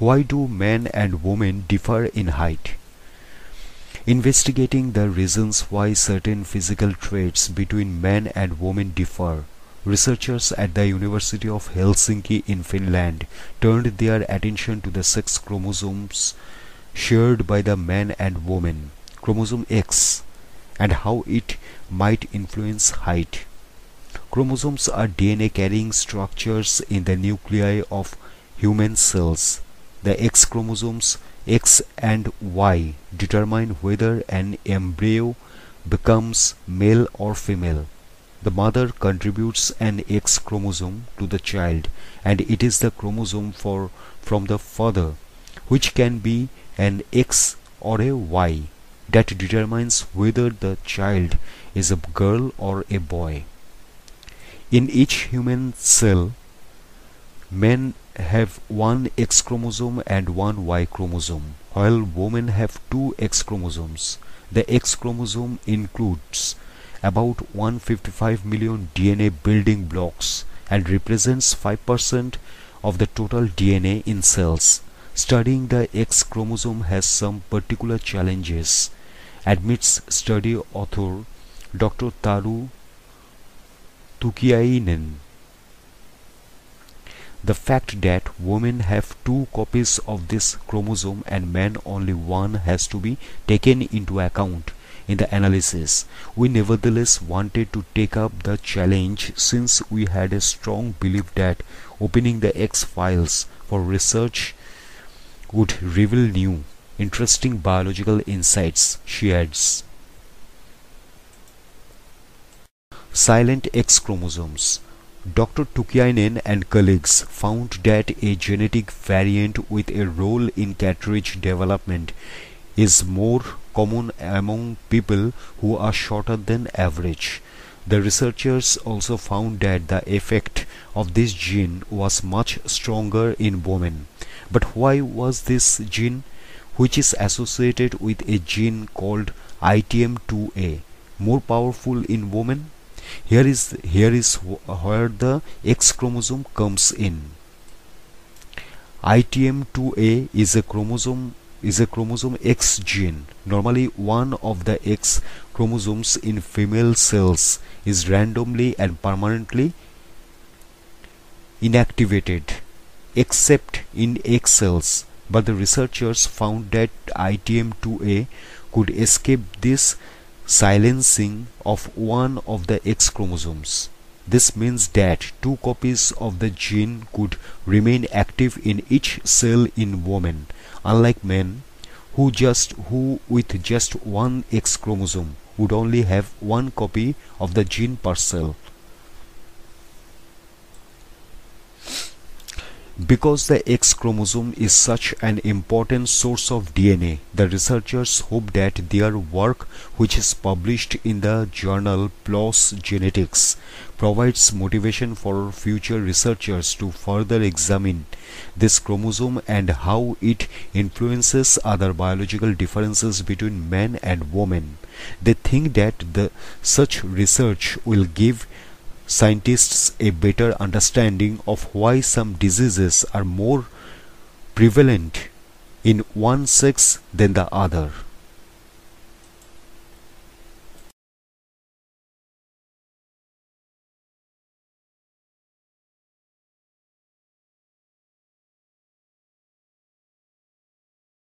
Why do men and women differ in height? Investigating the reasons why certain physical traits between men and women differ, researchers at the University of Helsinki in Finland turned their attention to the sex chromosomes shared by the man and woman, chromosome X, and how it might influence height. Chromosomes are DNA carrying structures in the nuclei of human cells. The X chromosomes X and Y determine whether an embryo becomes male or female. The mother contributes an X chromosome to the child, and it is the chromosome from the father, which can be an X or a Y, that determines whether the child is a girl or a boy. In each human cell, men have one X chromosome and one Y chromosome, while women have two X chromosomes. The X chromosome includes about 155 million DNA building blocks and represents 5% of the total DNA in cells. Studying the X chromosome has some particular challenges, admits study author Dr. Taru Tukiainen. The fact that women have two copies of this chromosome and men only one has to be taken into account in the analysis. We nevertheless wanted to take up the challenge since we had a strong belief that opening the X files for research would reveal new, interesting biological insights, she adds. Silent X chromosomes. Dr. Tukiainen and colleagues found that a genetic variant with a role in cartilage development is more common among people who are shorter than average. The researchers also found that the effect of this gene was much stronger in women. But why was this gene, which is associated with a gene called ITM2A, more powerful in women? Here is where the X chromosome comes in. ITM2A is a chromosome X gene. Normally, one of the X chromosomes in female cells is randomly and permanently inactivated, except in egg cells, but the researchers found that ITM2A could escape this silencing of one of the X chromosomes. This means that two copies of the gene could remain active in each cell in women, unlike men who with just one X chromosome would only have one copy of the gene per cell. Because the X chromosome is such an important source of DNA, the researchers hope that their work, which is published in the journal PLOS Genetics, provides motivation for future researchers to further examine this chromosome and how it influences other biological differences between men and women. They think that such research will give scientists a better understanding of why some diseases are more prevalent in one sex than the other.